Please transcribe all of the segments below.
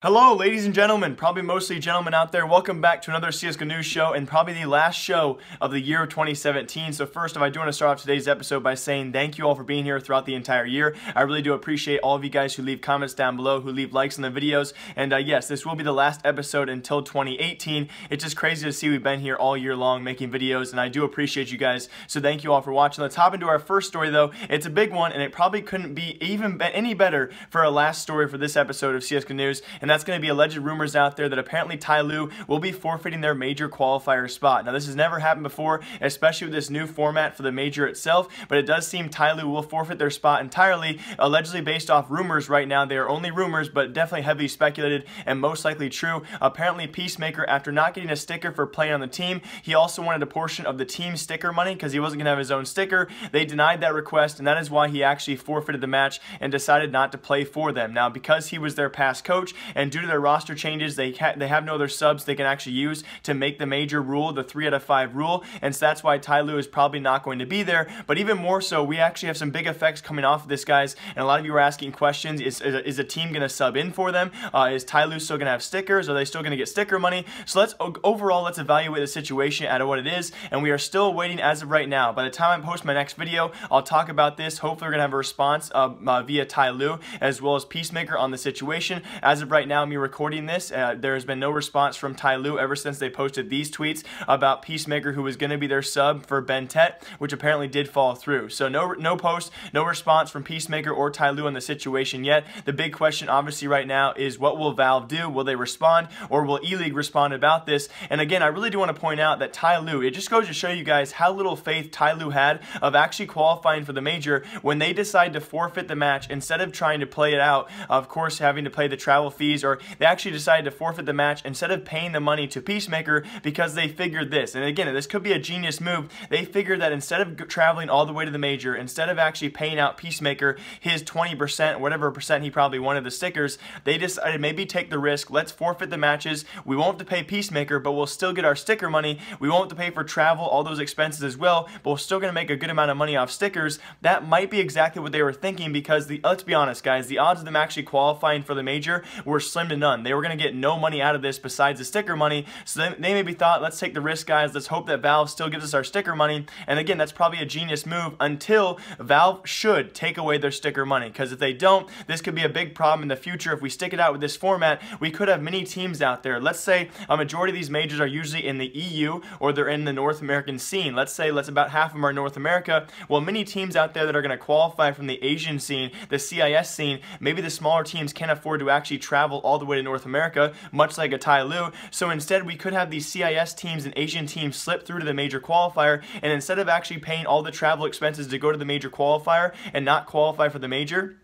Hello, ladies and gentlemen, probably mostly gentlemen out there. Welcome back to another CSGO News show and probably the last show of the year 2017. So first off, I do want to start off today's episode by saying thank you all for being here throughout the entire year. I really do appreciate all of you guys who leave comments down below, who leave likes on the videos. And yes, this will be the last episode until 2018. It's just crazy to see we've been here all year long making videos, and I do appreciate you guys. So thank you all for watching. Let's hop into our first story though. It's a big one, and it probably couldn't be even any better for a last story for this episode of CSGO News. And that's going to be alleged rumors out there that apparently TyLoo will be forfeiting their major qualifier spot. Now, this has never happened before, especially with this new format for the major itself, but it does seem TyLoo will forfeit their spot entirely, allegedly based off rumors right now. They are only rumors, but definitely heavily speculated and most likely true. Apparently, Peacemaker, after not getting a sticker for playing on the team, he also wanted a portion of the team sticker money because he wasn't going to have his own sticker. They denied that request, and that is why he actually forfeited the match and decided not to play for them. Now, because he was their past coach, and due to their roster changes, they have no other subs they can actually use to make the major rule, the 3 out of 5 rule, and so that's why TyLoo is probably not going to be there. But even more so, we actually have some big effects coming off of this, guys, and a lot of you are asking questions. Is a team going to sub in for them? Is TyLoo still going to have stickers? Are they still going to get sticker money? So let's evaluate the situation out of what it is, and we are still waiting as of right now. By the time I post my next video, I'll talk about this. Hopefully, we're going to have a response via TyLoo as well as Peacemaker on the situation. As of right now, me recording this, there has been no response from TyLoo ever since they posted these tweets about Peacemaker, who was going to be their sub for Bentet, which apparently did fall through. So no post, no response from Peacemaker or TyLoo on the situation yet. The big question obviously right now is, what will Valve do? Will they respond, or will E-League respond about this? And again, I really do want to point out that TyLoo, it just goes to show you guys how little faith TyLoo had of actually qualifying for the major when they decide to forfeit the match instead of trying to play it out, of course having to pay the travel fees, or they actually decided to forfeit the match instead of paying the money to Peacemaker because they figured this. And again, this could be a genius move. They figured that instead of traveling all the way to the major, instead of actually paying out Peacemaker his 20%, whatever percent he probably wanted the stickers, they decided maybe take the risk. Let's forfeit the matches. We won't have to pay Peacemaker, but we'll still get our sticker money. We won't have to pay for travel, all those expenses as well, but we're still going to make a good amount of money off stickers. That might be exactly what they were thinking, because let's be honest, guys, the odds of them actually qualifying for the major were slim to none. They were going to get no money out of this besides the sticker money, so they maybe thought, let's take the risk, guys, let's hope that Valve still gives us our sticker money. And again, that's probably a genius move until Valve should take away their sticker money, because if they don't, this could be a big problem in the future. If we stick it out with this format, we could have many teams out there. Let's say a majority of these majors are usually in the EU, or they're in the North American scene. Let's say about half of them are North America. Well, many teams out there that are going to qualify from the Asian scene, the CIS scene, maybe the smaller teams can't afford to actually travel all the way to North America, much like a TyLoo. So instead, we could have these CIS teams and Asian teams slip through to the major qualifier, and instead of actually paying all the travel expenses to go to the major qualifier and not qualify for the major,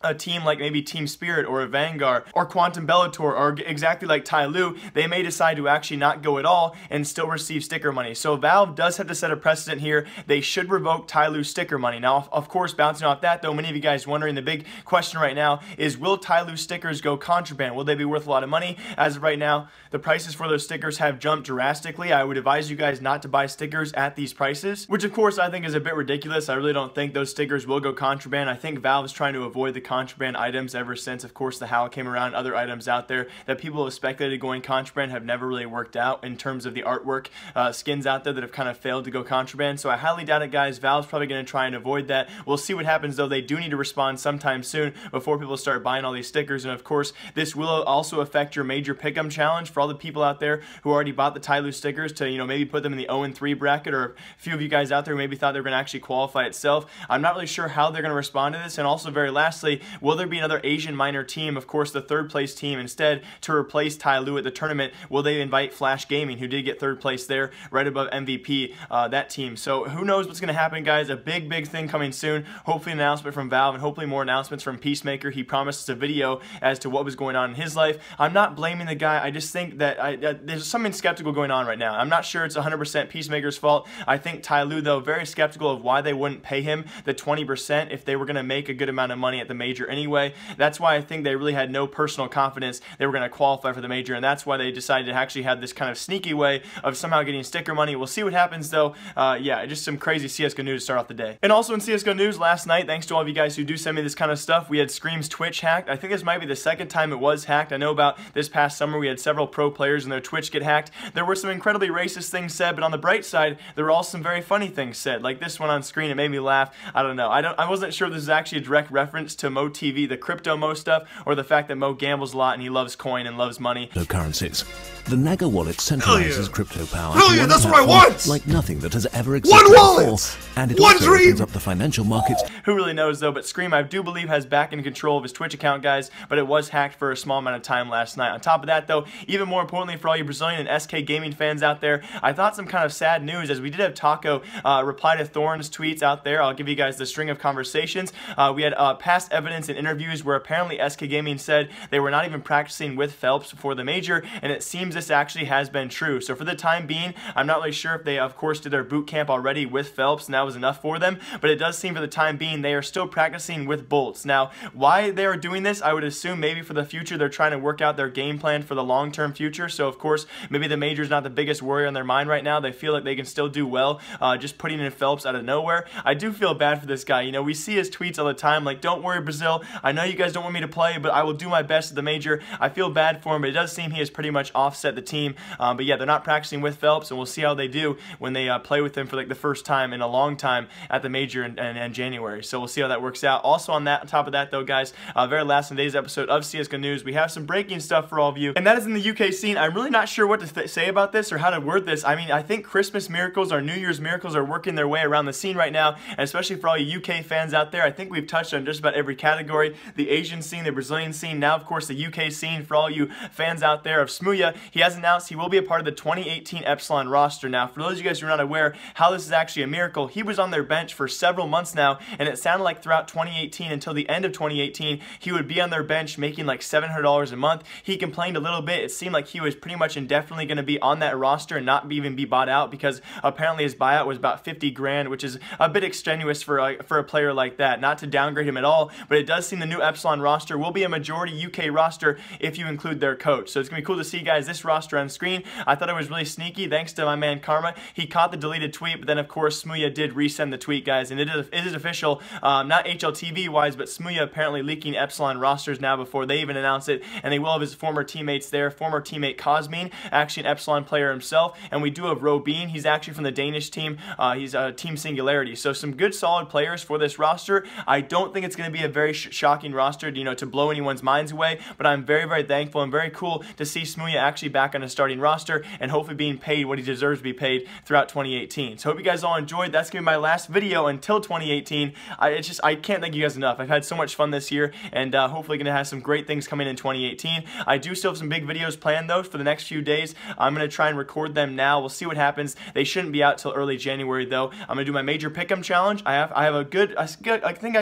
a team like maybe Team Spirit or a Vanguard or Quantum Bellator, or exactly like TyLoo, they may decide to actually not go at all and still receive sticker money. So Valve does have to set a precedent here. They should revoke TyLoo's sticker money. Now, of course, bouncing off that though, many of you guys wondering, the big question right now is, will TyLoo's stickers go contraband? Will they be worth a lot of money? As of right now, the prices for those stickers have jumped drastically. I would advise you guys not to buy stickers at these prices, which of course I think is a bit ridiculous. I really don't think those stickers will go contraband. I think Valve's trying to avoid the contraband items ever since, of course, the Howl came around. Other items out there that people have speculated going contraband have never really worked out in terms of the artwork, skins out there that have kind of failed to go contraband. So I highly doubt it, guys. Valve's probably going to try and avoid that. We'll see what happens though. They do need to respond sometime soon before people start buying all these stickers. And of course, this will also affect your major pick'em challenge for all the people out there who already bought the TyLoo stickers to, you know, maybe put them in the 0-3 bracket, or a few of you guys out there who maybe thought they were going to actually qualify itself. I'm not really sure how they're going to respond to this. And also, very lastly, will there be another Asian minor team, of course the third place team, instead to replace TyLoo at the tournament? Will they invite Flash Gaming, who did get third place there, right above MVP, that team? So who knows what's going to happen, guys. A big thing coming soon. Hopefully an announcement from Valve, and hopefully more announcements from Peacemaker. He promised us a video as to what was going on in his life. I'm not blaming the guy. I just think that there's something skeptical going on right now. I'm not sure it's 100% Peacemaker's fault. I think TyLoo though, very skeptical of why they wouldn't pay him the 20% if they were going to make a good amount of money at the major major anyway. That's why I think they really had no personal confidence they were going to qualify for the major, and that's why they decided to actually have this kind of sneaky way of somehow getting sticker money. We'll see what happens though. Yeah, just some crazy CSGO news to start off the day. And also in CSGO news last night, thanks to all of you guys who do send me this kind of stuff, we had Scream's Twitch hacked. I think this might be the second time it was hacked. I know about this past summer we had several pro players and their Twitch get hacked. There were some incredibly racist things said, but on the bright side, there were also some very funny things said, like this one on screen. It made me laugh. I don't know. I wasn't sure if this is actually a direct reference to Mo TV, the crypto Mo stuff, or the fact that Mo gambles a lot and he loves coin and loves money. No currencies. The Naga wallet centralizes crypto power. That's what I want! Like nothing that has ever existed before. And it also opens up the financial markets. Who really knows though, but Scream, I do believe, has back in control of his Twitch account, guys, but it was hacked for a small amount of time last night. On top of that though, even more importantly for all you Brazilian and SK Gaming fans out there, I thought some kind of sad news, as we did have Taco reply to Thorne's tweets out there. I'll give you guys the string of conversations. We had past evidence and interviews where apparently SK Gaming said they were not even practicing with Felps before the major, and it seems this actually has been true. So for the time being, I'm not really sure if they of course did their boot camp already with Felps and that was enough for them, but it does seem for the time being they are still practicing with Bolts. Now why they are doing this, I would assume maybe for the future they're trying to work out their game plan for the long-term future. So of course maybe the major is not the biggest worry on their mind right now. They feel like they can still do well, just putting in Felps out of nowhere. I do feel bad for this guy. You know, we see his tweets all the time like, don't worry Brazil, I know you guys don't want me to play, but I will do my best at the major. I feel bad for him, but it does seem he is pretty much offset the team, but yeah, they're not practicing with Felps, and we'll see how they do when they play with him for like the first time in a long time at the major in January. So we'll see how that works out. Also on top of that though guys, very last in today's episode of CSGO News, we have some breaking stuff for all of you, and that is in the UK scene. I'm really not sure what to say about this or how to word this. I mean, I think Christmas miracles or New Year's miracles are working their way around the scene right now, and especially for all you UK fans out there. I think we've touched on just about every category: the Asian scene, the Brazilian scene, now of course the UK scene. For all you fans out there of Smooya, he has announced he will be a part of the 2018 Epsilon roster. Now, for those of you guys who are not aware how this is actually a miracle, he was on their bench for several months now, and it sounded like throughout 2018 until the end of 2018, he would be on their bench making like $700 a month. He complained a little bit. It seemed like he was pretty much indefinitely going to be on that roster and not even be bought out, because apparently his buyout was about 50 grand, which is a bit extraneous for a player like that. Not to downgrade him at all, but it does seem the new Epsilon roster will be a majority UK roster if you include their coach. So it's going to be cool to see, guys, this roster on screen. I thought it was really sneaky, thanks to my man Karma. He caught the deleted tweet, but then of course Smooya did resend the tweet, guys, and it is official, not HLTV wise, but Smooya apparently leaking Epsilon rosters now before they even announce it, and they will have his former teammates there. Former teammate Cosmin, actually an Epsilon player himself, and we do have Robin. He's actually from the Danish team. He's Team Singularity. So some good solid players for this roster. I don't think it's going to be a very shocking roster, you know, to blow anyone's minds away, but I'm very, very thankful and very cool to see Smooya actually back on a starting roster and hopefully being paid what he deserves to be paid throughout 2018. So hope you guys all enjoyed. That's gonna be my last video until 2018. I can't thank you guys enough. I've had so much fun this year, and hopefully gonna have some great things coming in 2018. I do still have some big videos planned though for the next few days. I'm gonna try and record them now. We'll see what happens. They shouldn't be out till early January though. I'm gonna do my major pick'em challenge. I think I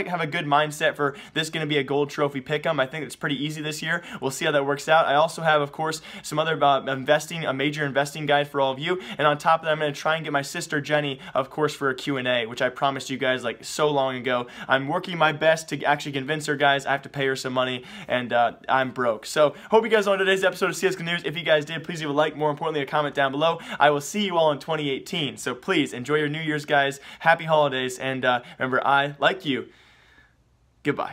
have a good mindset for this. Gonna be a gold trophy pick'em. I think it's pretty easy this year. We'll see how that works out. I also have, of course, some other a major investing guide for all of you, and on top of that, I'm going to try and get my sister Jenny, of course, for a Q&A, which I promised you guys like so long ago. I'm working my best to actually convince her, guys. I have to pay her some money, and I'm broke. So hope you guys enjoyed today's episode of CSGO News. If you guys did, please leave a like. More importantly, a comment down below. I will see you all in 2018. So please enjoy your New Year's, guys. Happy holidays, and remember, I like you. Goodbye.